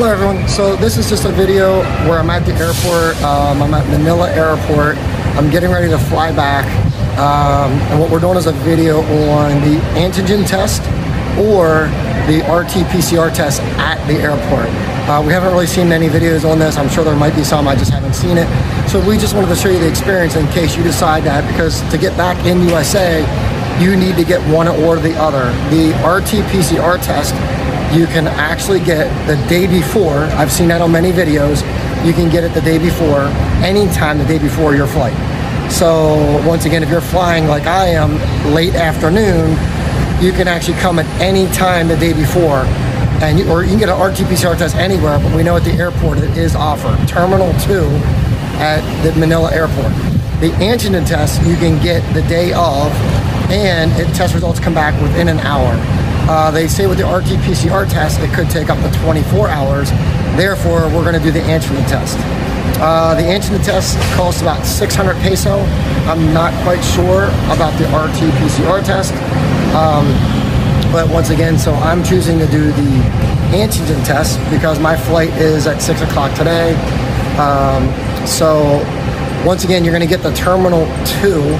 Hello everyone, so this is just a video where I'm at the airport, I'm at Manila Airport, I'm getting ready to fly back, and what we're doing is a video on the antigen test or the RT-PCR test at the airport. We haven't really seen many videos on this. I'm sure there might be some, I just haven't seen it. So we just wanted to show you the experience in case you decide that, because to get back in USA, you need to get one or the other. The RT-PCR test, you can actually get the day before. I've seen that on many videos. You can get it the day before, anytime the day before your flight. So once again, if you're flying like I am, late afternoon, you can actually come at any time the day before, and you can get an RT-PCR test anywhere, but we know at the airport it is offered. Terminal 2 at the Manila Airport. The antigen test you can get the day of, and test results come back within an hour. They say with the RT-PCR test, it could take up to 24 hours. Therefore, we're going to do the antigen test. The antigen test costs about 600 peso. I'm not quite sure about the RT-PCR test. But once again, so I'm choosing to do the antigen test because my flight is at 6 o'clock today. So once again, you're going to get the Terminal 2.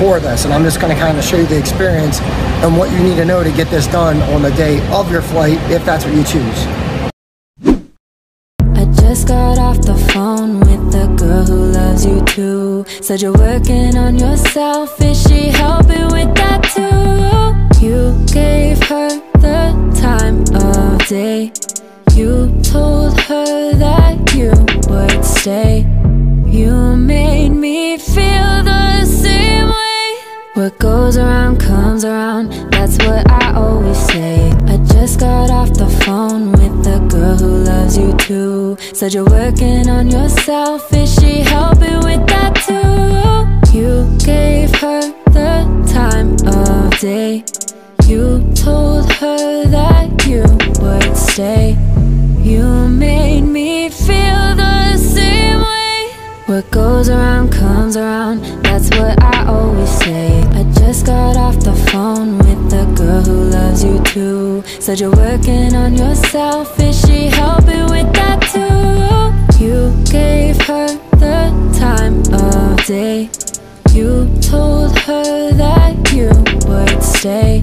For this, and I'm just going to kind of show you the experience and what you need to know to get this done on the day of your flight, if that's what you choose. I just got off the phone with the girl who loves you too. Said you're working on yourself. Is she helping with that too? You gave her the time of day. You told her that you would stay. You made me feel the same way. What goes around comes around, that's what I always say. I just got off the phone with the girl who loves you too. Said you're working on yourself, is she helping with that too? You gave her the time of day. You told her that you would stay. You made me feel the same way. What goes around comes around, that's what I always say. I just got off the phone with the girl who loves you too. Said you're working on yourself, is she helping with that too? You gave her the time of day. You told her that you would stay.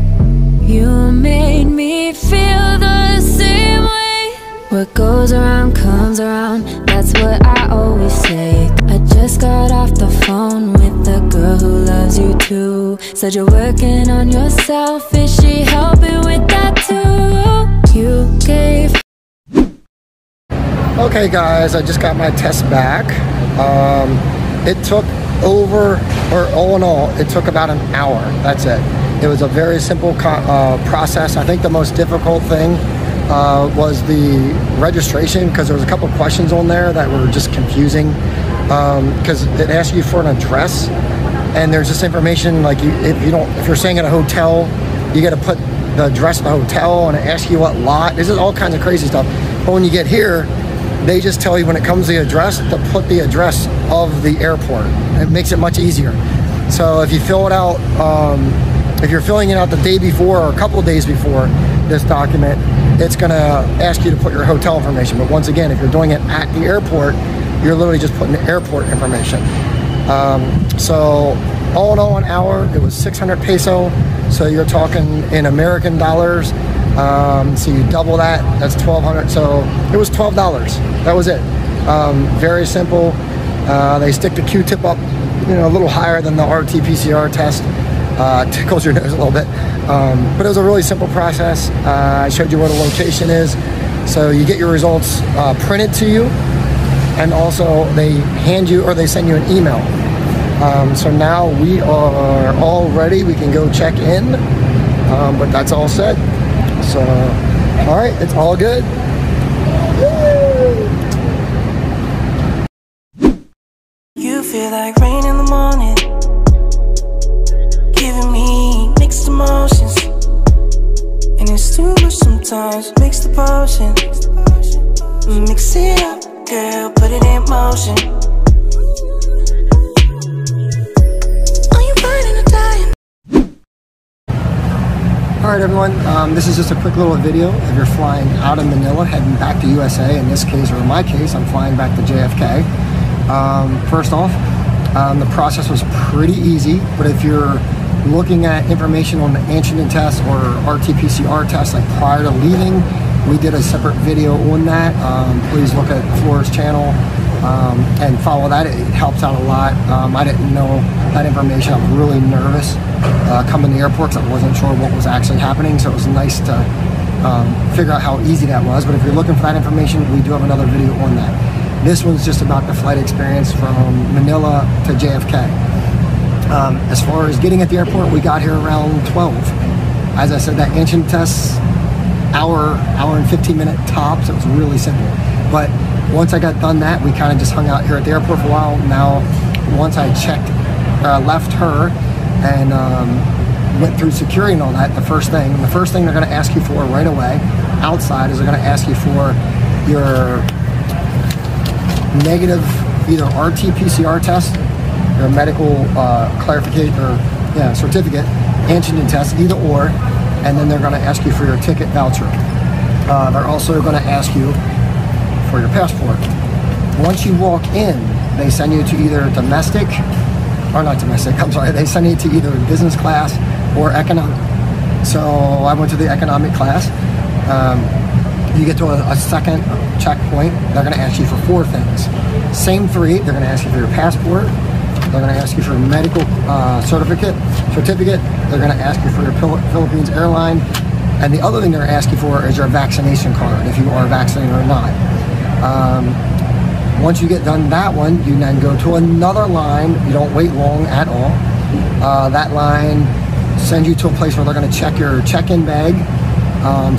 You made me feel the same way. What goes around comes around, that's what I always say. I just got off the phone with the girl who loves you too. Said you're working on yourself, is she helping with that too? You gave. Okay guys, I just got my test back. It took all in all, it took about an hour, that's it. It was a very simple process. I think the most difficult thing was the registration, because there was a couple questions on there that were just confusing, because it asked you for an address, and there's this information like if you're staying at a hotel, you got to put the address of the hotel, and it asks you what lot. This is all kinds of crazy stuff. But when you get here, they just tell you when it comes to the address to put the address of the airport. It makes it much easier. So if you fill it out, if you're filling it out the day before or a couple of days before this document, it's gonna ask you to put your hotel information. But once again, if you're doing it at the airport, you're literally just putting the airport information. So all in all, an hour, it was 600 peso. So you're talking in American dollars. So you double that, that's 1,200. So it was $12, that was it. Very simple. They stick the Q-tip up, you know, a little higher than the RT-PCR test. Tickles your nose a little bit, but it was a really simple process. I showed you what a location is, so you get your results printed to you, and also they hand you or they send you an email. So now we are all ready, we can go check in, but that's all set. So all right, it's all good. Woo! You feel like rain in the morning, giving me mixed emotions, and it's too much sometimes. Mix the potion, mix it up, girl, put it in motion. Are you finding a time? All right Alright everyone, this is just a quick little video if you're flying out of Manila heading back to USA. In this case, or in my case, I'm flying back to JFK. First off, the process was pretty easy, but if you're looking at information on the antigen test or RT-PCR test like prior to leaving, we did a separate video on that. Please look at Flora's channel and follow that. It helps out a lot. I didn't know that information. I was really nervous coming to the airport because I wasn't sure what was actually happening, so it was nice to figure out how easy that was. But if you're looking for that information, we do have another video on that. This one's just about the flight experience from Manila to JFK. As far as getting at the airport, we got here around 12. As I said, that antigen test, hour and 15 minute tops. It was really simple. But once I got done that, we kind of just hung out here at the airport for a while. Now, once I checked, left her and went through security and all that, the first thing they're going to ask you for right away outside is they're going to ask you for your negative either RT-PCR test, your medical clarification or certificate, antigen test, either or, and then they're going to ask you for your ticket voucher. They're also going to ask you for your passport. Once you walk in, they send you to either business class or economic. So I went to the economic class. You get to a second checkpoint, they're going to ask you for four things. Same three. They're going to ask you for your passport. They're going to ask you for a medical certificate. They're going to ask you for your Philippines Airline. And the other thing they're asking for is your vaccination card, if you are vaccinated or not. Once you get done that one, you then go to another line. You don't wait long at all. That line sends you to a place where they're going to check your check-in bag.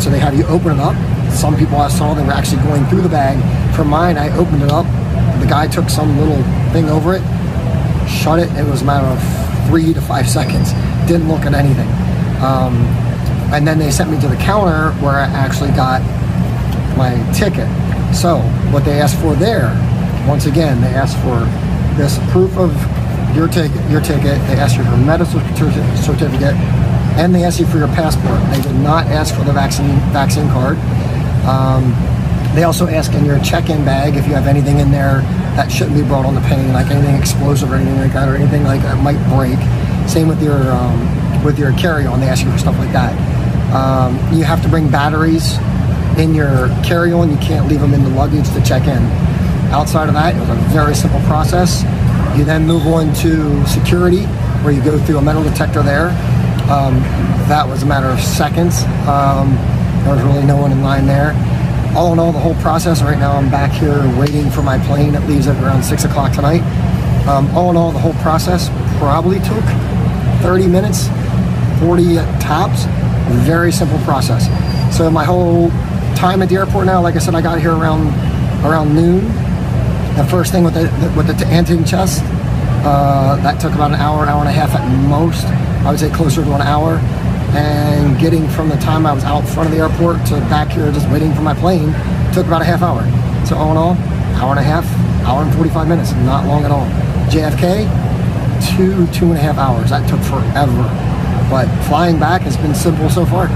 So they have you open it up. Some people I saw, they were actually going through the bag. For mine, I opened it up. The guy took some little thing over it, shut it. It was a matter of 3 to 5 seconds. Didn't look at anything. And then they sent me to the counter where I actually got my ticket. So what they asked for there, once again, they asked for this proof of your ticket. They asked you for a medical certificate, and they asked you for your passport. They did not ask for the vaccine card. They also ask in your check-in bag if you have anything in there that shouldn't be brought on the plane, like anything explosive or anything like that, or anything like that might break. Same with your carry-on. They ask you for stuff like that. You have to bring batteries in your carry-on. You can't leave them in the luggage to check in. Outside of that, it was a very simple process. You then move on to security, where you go through a metal detector there. That was a matter of seconds. There was really no one in line there. All in all, the whole process, right now I'm back here waiting for my plane. It leaves at around 6 o'clock tonight. All in all, the whole process probably took 30 minutes, 40 tops. Very simple process. So my whole time at the airport now, like I said, I got here around noon. The first thing with the antigen test, that took about an hour, hour and a half at most. I would say closer to an hour. And getting from the time I was out front of the airport to back here just waiting for my plane took about a half hour. So all in all, hour and a half, hour and 45 minutes, not long at all. JFK, two and a half hours. That took forever. But flying back has been simple so far.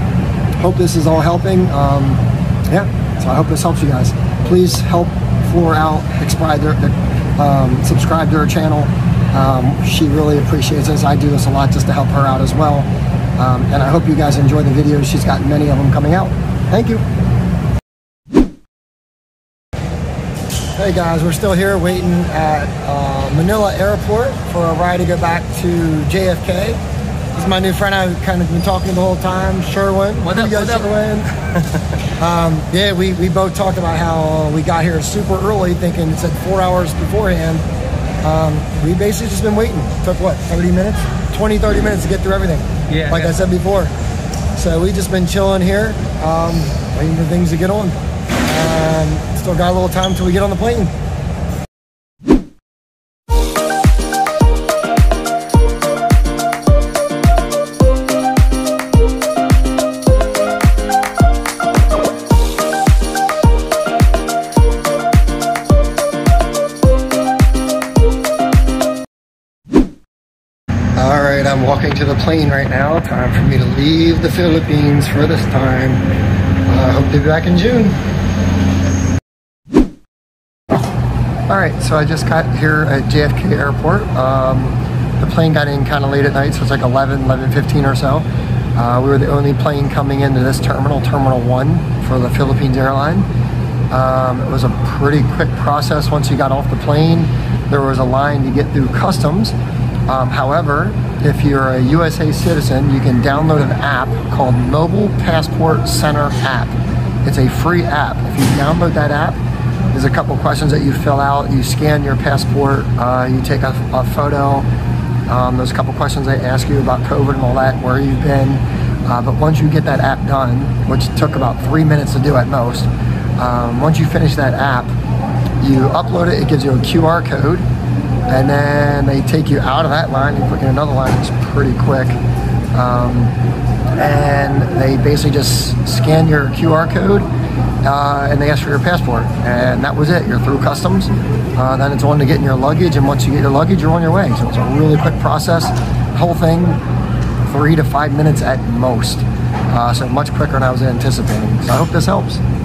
Hope this is all helping. So I hope this helps you guys. Please help Flora out, subscribe to her channel. She really appreciates this. I do this a lot just to help her out as well. And I hope you guys enjoy the videos. She's got many of them coming out. Thank you. Hey guys, we're still here waiting at Manila Airport for a ride to go back to JFK. This is my new friend I've kind of been talking to the whole time, Sherwin. What up, Sherwin? Yeah, we both talked about how we got here super early, thinking it said 4 hours beforehand. We basically just been waiting. It took what, 30 minutes? 20-30 minutes to get through everything. Yeah. Like I said before. So we just been chilling here, waiting for things to get on. Still got a little time till we get on the plane. to the plane right now. Time for me to leave the Philippines for this time. I hope to be back in June. Alright, so I just got here at JFK Airport. The plane got in kind of late at night, so it's like 11:15 or so. We were the only plane coming into this terminal, Terminal 1, for the Philippines Airline. It was a pretty quick process once you got off the plane. There was a line to get through customs. However, if you're a USA citizen, you can download an app called Mobile Passport Center App. It's a free app. If you download that app, there's a couple questions that you fill out. You scan your passport, you take a photo. There's a couple questions they ask you about COVID and all that, where you've been. But once you get that app done, which took about 3 minutes to do at most, once you finish that app, you upload it, it gives you a QR code, and then they take you out of that line and click in another line. It's pretty quick. And they basically just scan your QR code and they ask for your passport, and that was it. You're through customs. Then it's on to getting your luggage, and once you get your luggage, you're on your way. So it's a really quick process. The whole thing, 3 to 5 minutes at most. So much quicker than I was anticipating. So I hope this helps.